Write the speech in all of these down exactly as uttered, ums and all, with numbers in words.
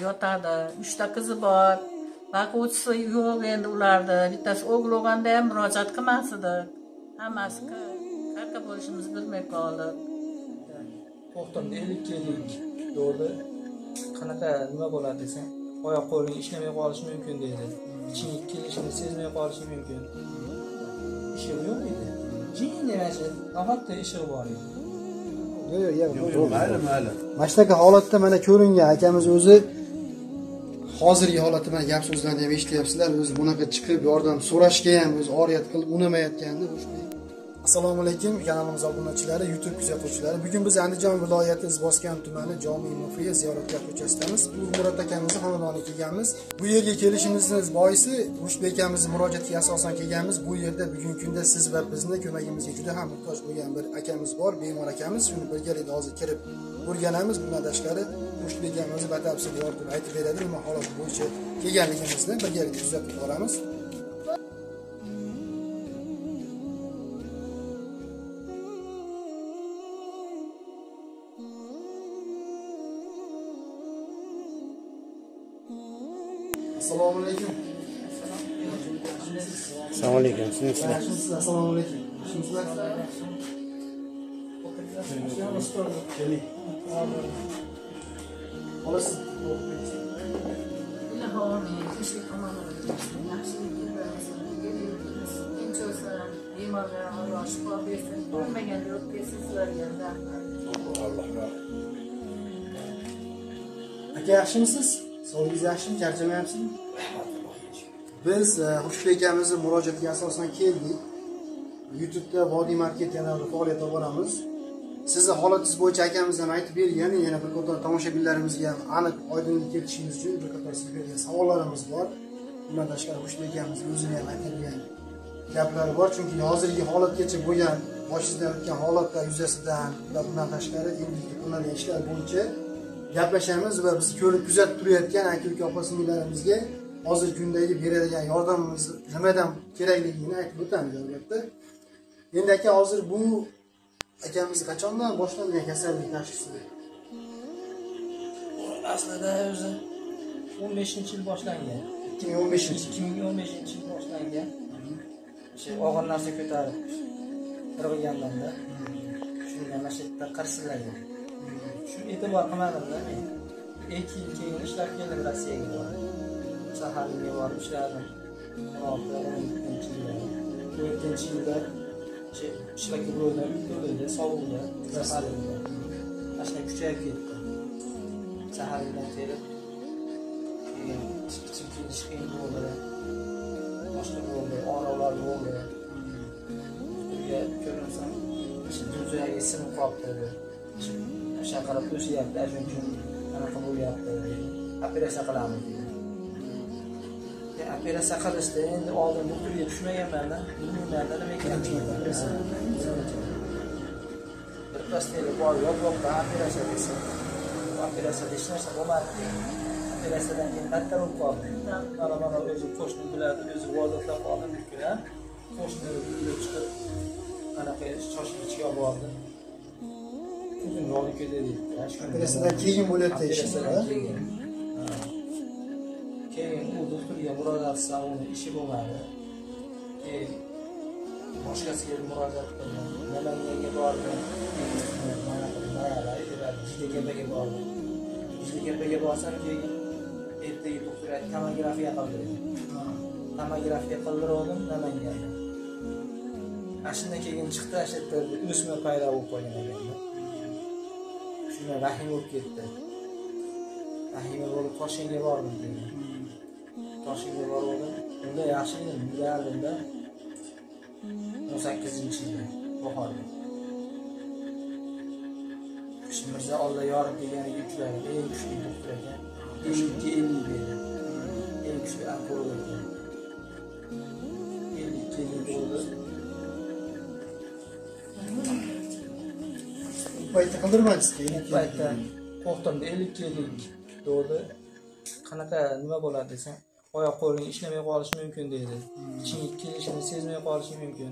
yotardı. Üçte kızı var. Bak uçsa yok endi ularda. Bittası oğul olanda hem müracaat kılmasıdır. Hammasi qanaqa bo'lishimizni bilmay qoldik. To'xtam ellik yillik yo'lda qanaqa nima bo'ladi desam, oyoq qo'ling ishlamay qolishi mumkin deydi. İçinlik kelishini sezmay qolishi mümkün. İşim yok edi. Jinginasi, nahotda ishim bor edi. Yo'q, yo'q, yo'q, ma'lum, ma'lum. Mana shunaqa holatda mana ko'ringan akamiz o'zi hozirgi holatda mana gap so'zlarni ham eshityapsizlar. O'zi bunaqa chiqib yordam so'rashga ham o'zi oriyat qilib unamayotgandi. Assalomu alaykum kanalimiz obunachilari, YouTube kuzatuvchilari. Bugun biz Andijon viloyati Izboskan tumani Jami Mufiya ziyoratga ko'chasidamiz. Ulug' Murod akamizni xonadoniga kelganmiz. Bu yerga kelishimizning boisi Rushbek akamizning murojaatiga asosan kelganmiz. Bu yerda bugungi kunda siz va bizni ko'magimizga juda ham muhtoj bo'lgan bir akamiz bor, bemor akamiz. Shuni birgalikda hozir kirib o'rganamiz. Bundan tashqari Rushbek akamiz batafsil yordam aytib beradi, nima holat bo'yicha kelganligimizni birgalikda kuzatib boramiz. Assalomu alaykum. Assalomu alaykum. Assalomu alaykum. Sizlar Aka so'zingiz yaxshimi, charchamayapsizmi? Biz Rushbek akamizni murojaatiga asosan keldik. YouTube'da Vodiy Market kanalida faoliyat olib boramiz. Sizni holatingiz bo'yicha akamizdan aytib bergan, yana bir qator tomoshabinlarimizga ham aniq oydinlik kiritishingiz uchun bir qator sizga bergan savollarimiz bor. Bundan tashqari Rushbek akamizni o'zini ham aytadigan gaplari bor, chunki hozirgi holatgacha bo'lgan, boshingizdan o'tgan holatlar yuzasidan va bundan tashqari endigi qilinadigan ishlar bo'yicha gaplashamiz ve biz ko'rib kuzatib turayotgan aka-uka opa-singillarimizga hozir kundagi beradigan yordamimiz nimadan kerakligini aytib o'tamiz albatta. Endi aka, hozir bu akamiz qachondan boshlangan kasallik tashxisi? Aslida o'zi o'n beshinchi yil boshlangan. ikki ming o'n beshinchi yil boshlangan. O'sha og'ir narsa ko'tarib irg'igandanda shunga mashinada qarsillagan. Şu itibar kımadım da ne? İki ilkeyin işler geldim Rusya'ya gidiyorum. Saharlı'ya varmışlardım. on olti o'n ikki yilda. Şilaki boyunlar öldü, savuldu. Saharlı'ya. Aslında küçüğe gitti. Saharlı'dan terip. Çiftçi ilişkin boğuldu. Başka boğuldu, ağrılar boğuldu. Görünsem, düzüye gitsin kaptırdı. Şakara tuşu yaptı, çünkü ana kabul yaptı. Apere sakalamı dedi. Ya apere sakal işte, şimdi aldım doktor diye düşünmeye benden, bilmiyorlar da demek ki yapıyorlar. Bir pastayla var, yok yok da apere sadece, apere sadece nasıl olmaz? Apere sadece hatta mı kaldı? Bana bana özü koştum bile, özü vazifle kaldı mümkün ha? Koştum bile çıktı, ana pere çalışıp çıkıyor bu adam. Aperasidan keyin bo'ladi deyishadi. Keyin u doktorga murojaat qilsa, uni ishi bo'lmadi. Keyin boshqasiga murojaat qildim. Namanganga bordim. Mana mana Jidekapaga bordim. Jidekapaga borsam, keyin ertaga doktor aytdi, tomografiya qildirdi. Tomografiya qildirdim Namanganga. Ashundan keyin chiqdi, ashadda o'sma paydo bo'lib qolgan ekan. Shunga rahim bo'lib ketdi. Rahim bo'lib Toshkentga bordim dedi. Toshkentga bordim. Unda yaxshi edim, bilardimda. o'n sakkizinchi yilda bahorda. Shimmirza Alloh yorib deganiga uchladim. Eng kuchli doktor ekan. ellik dedi. Eng kuchli onkolog ekan. ellik yil bo'ldi. Paytda qildirmadingiz-ku, paytda to'xtamda ellik yillik yo'lda qanaqa nima bo'ladi desam, oyoq qo'ling ishlamay qolishi mumkin deydi. Ichinglik kelishini sezmay qolishi mumkin.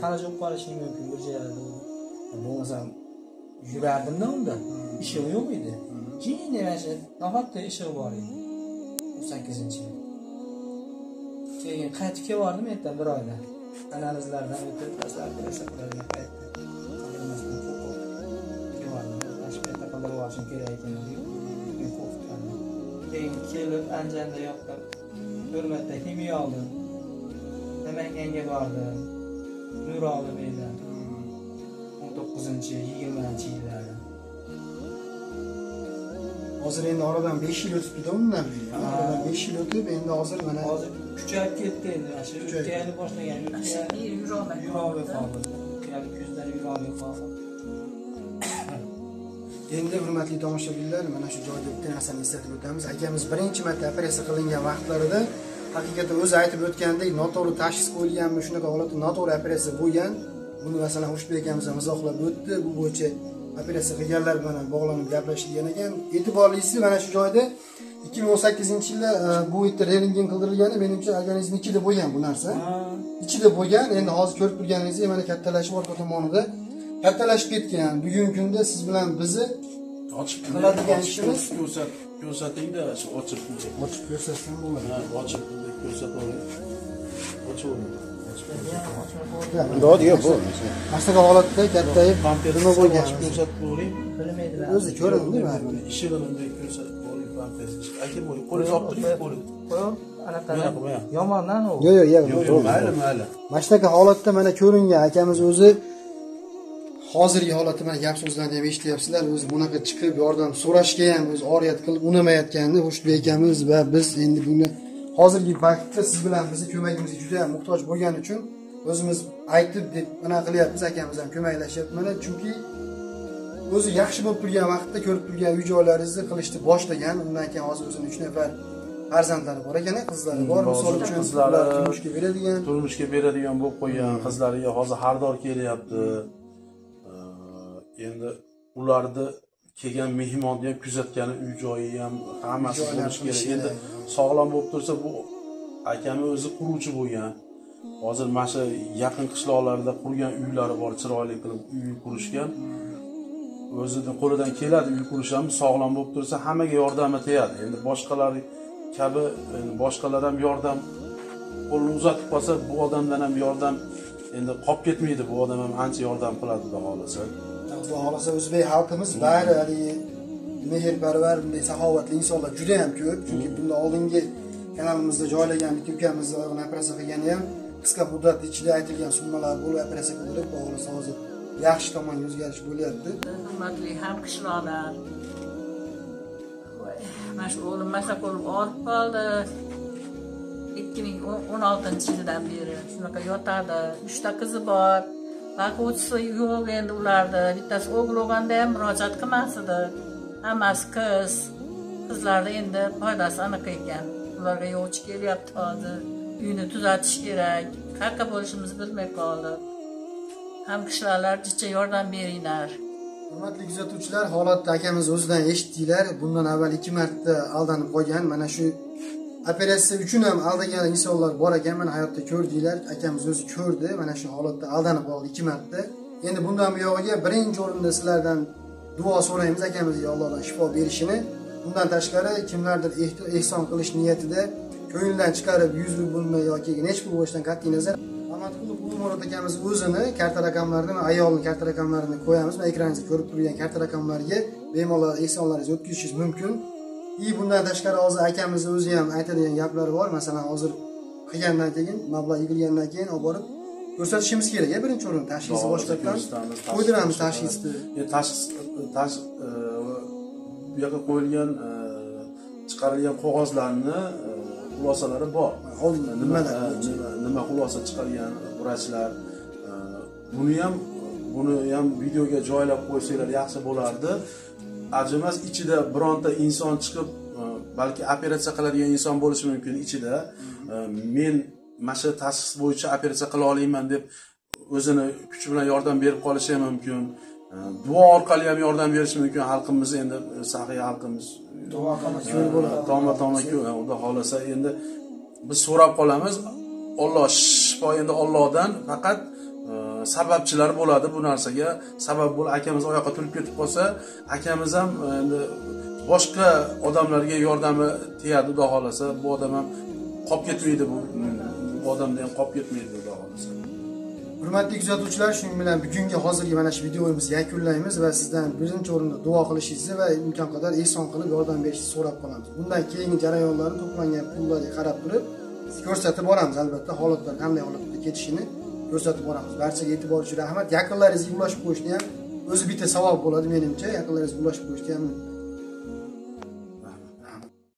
Falaj bo'lib qolishi mumkin bir joyda. Bo'lmasa yurardimda unda, ishim yo'q edi. Gini vəşət, nahaqda işıq var idi. on səkkizinci il. Keyin qaytib vardım etdim bir oyda. Analizlərdən ötüb, təsərrüfat hesablarını qaytdım. Başım kereydin diyor. Keyin kelib ancanda yoqqa hurmatda kimiya oldim. Namanganga bordim. Nur oldim edim. on to'qqizinchi yigirmanchi yillarda. Hozir endi oradan besh yil o'tib ketdi undan beri. Oradan besh yil o'tib endi hozir mana hozir kuchayib ketdi endi. Mana shu o'tganni boshlagan yura olmay qoldi. Ya'ni ko'zlari yura olmay qoldi. Endi hurmatli tomoshabinlar, mana shu joyda bitta narsani eslatib o'tamiz. Akamiz birinchi marta operatsiya qilingan vaqtlarida haqiqatan o'zi aytib o'tgandek, noto'g'ri tashxis qo'yilganmi, shunaqa holatda noto'g'ri operatsiya bo'lgan. Buni masalan Xushbek akamiz ham izohlab o'tdi. Bu bo'yicha operatsiya qilganlar bilan bog'lanib gaplashilgan ekan. E'tiborlisi mana shu joyda ikki ming o'n sakkizinchi yilda bu yerda reringing qildirilgani, menimcha organizm ichida bo'lgan bu narsa. Ichida bo'lgan. Endi hozir ko'rib turganingizdek, mana kattalashib orqa tomonida kattalashib ketgan. Bugungi kunda siz bilan bizni açıp gösterdiğimiz göster gösterdiğinde açıp açıp göstersen olur. Ha, açıp göster olur. Açıp olur. Doğru diyor bu. Aslında halatta kattayı pamperimi bu açıp göster olayım. Bilmediler. Özü görün değil mi? İşi önünde göster olayım pampers. Aytib olayım. Qo'li toptirib qo'ydim. Qo'yib anaqada. Yomon lan o. Yo'q, yo'q, yo'q. Mayli, mayli. Mashtaka holatda mana ko'ringan akamiz o'zi hozirgi holatda mana gap so'zlarni ham eshityapsizlar. O'zi bunaqa chiqib yordam so'rashga ham o'zi oriyat qilib unamayotganini Xushbek akamiz va biz endi buni hozirgi vaqtda siz bilan bizni ko'magimizga juda ham muhtoj bo'lgani uchun o'zimiz aytib deb mana qilyapmiz. Akamiz ham ko'maklashyapman, chunki o'zi yaxshi bo'lib turgan vaqtda ko'rib turgan uy joylaringizni qilishni boshlagan. Undan keyin hozir o'zini uch nafar farzandlari bor ekan, qizlari bor. Misol uchun qizlari turmushga beradigan, turmushga beradigan bo'lib qo'ygan. Qizlariga hozir xaridor kelyapti. Endi ularni kelgan mehmonni ham kuzatgani, uy joyi ham hammasi bo'lish kerak. Endi sog'lom bo'lib tursa bu akami o'zi quruvchi bo'lgan. Hozir mana shu yaqin qishloqlarda qurgan uylari bor, chiroyli qilib uy qurishgan. O'zining qo'lidan keladi uy qurish ham, sog'lom bo'lib tursa hammaga yordami tegadi. Endi boshqalar kabi boshqalar ham yordam qo'lni uzatib qolsa bu odamdan ham yordam endi qolib ketmaydi. Bu odam ham ancha yordam qiladi xohlasa. Xohlasa o'zbek xalqimiz bari haligi mehrparvar, saxovatli insonlar juda ham ko'p. Chunki bundan oldingi kanalimizda joylagan bitta ukamiz operatsiya qilgani ham qisqa muddat ichida aytilgan summalar bo'lib operatsiya qilib, xohlasa hozir yaxshi tomonga o'zgarish bo'lyapti. Hurmatli hamqishloqlar, mana shu o'lim masa bo'lib olib qoldi. ikki ming o'n oltinchi yildan beri shunaqa yotadi. uch ta qizi bor. Vaqo'tisi yo'q endi ularda. Bittasi o'g'log'anda ham murojaat qilmasdi. Hammasi qiz. Qizlarda endi foydasi aniq ekan. Ularga yo'qchi kelyapti hozir. Uyni tuzatish kerak. Qayerga bo'lishimizni bilmay qoldi. Hamkishlarlar jicha yordam beringlar. Hurmatli kuzatuvchilar, holatda akamiz o'zidan eshitdinglar. Bundan avval ikki marta aldanib qolgan. Mana shu operatsiya uchun ham aldagan insonlar bor ekan. Mana hayotda ko'rdinglar, akamiz o'zi ko'rdi. Mana shu holatda aldanib qoldi ikki marta. Endi bundan buyog'iga birinchi o'rinda sizlardan duo so'raymiz akamizga Allohdan shifo berishini. Bundan tashqari kimlardir ehson qilish niyatida ko'ngildan chiqarib yuz ming bo'lmay yoki nechta pul bo'lishidan qat'iy nazar Ahmadqulov Umurod akamiz o'zini karta raqamlaridan, ayolning karta raqamlarini qo'yamiz. Mana ekraningizda ko'rib turgan karta raqamlariga bemalol ehsonlaringizni o'tkazishingiz mumkin. İyi bundan tashqari hozir akamiz o'zi ham aytadigan gaplari bor. Masalan, hozir qilgandan keyin, mablag' yig'ilgandan keyin olib borib ko'rsatishimiz kerak. Ya birinchi o'rinda tashxisni boshlatgan, qo'ydiramiz tashxisni. Ya tashxis tash bu yerga qo'yilgan chiqarilgan qog'ozlarni xulosalari bor. Oldinda nima nima xulosa chiqargan vrachlar, buni ham buni ham videoga joylab qo'ysanglar yaxshi bo'lardi. Ajimas ichida bironta inson chiqib, balki operatsiya qiladigan inson bo'lishi mumkin ichida. Men mana shu tashxis bo'yicha operatsiya qila olayman deb o'zini kuchi bilan yordam berib qolishi mumkin. Duo orqali ham yordam berishi mumkin. Xalqimiz endi saxiy xalqimiz duo qilamiz, ko'l bo'ladi. Toma-toma ko'l, xudo xolasa endi biz so'rab qolamiz. Alloh shifo endi Allohdan faqat sababchilar bo'ladi bu narsaga. Sabab bo'l akamiz oyoqqa turib ketib qolsa, akamiz ham endi boshqa odamlarga yordami tegadi, xudo xolasa bu odam ham qolib ketmaydi, bu bu odamda ham qolib ketmaydi, xudo xolasa. Hurmatli kuzatuvchilar, shuning bilan bugungi hozirgi mana shu videomizni yakunlaymiz va sizdan birinchi o'rinda duo qilishingizni va imkon qadar ehson qilib yordam berishingizni so'rab qolamiz. Bundan keyingi jarayonlarni to'plangan pullarga qarab turib ko'rsatib boramiz, albatta holatlar qanday holatda ketishini ko'rsatib boramiz. Barchaga e'tibor uchun rahmat. Yaqinlaringizga ulashib qo'yishni ham o'zi bitta savob bo'ladi menimcha. Yaqinlaringizga ulashib qo'yishni ham